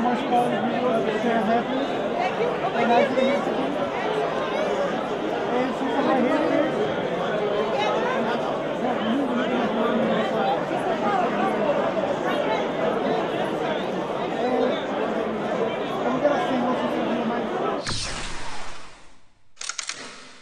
much for the video that they have happened. Thank you.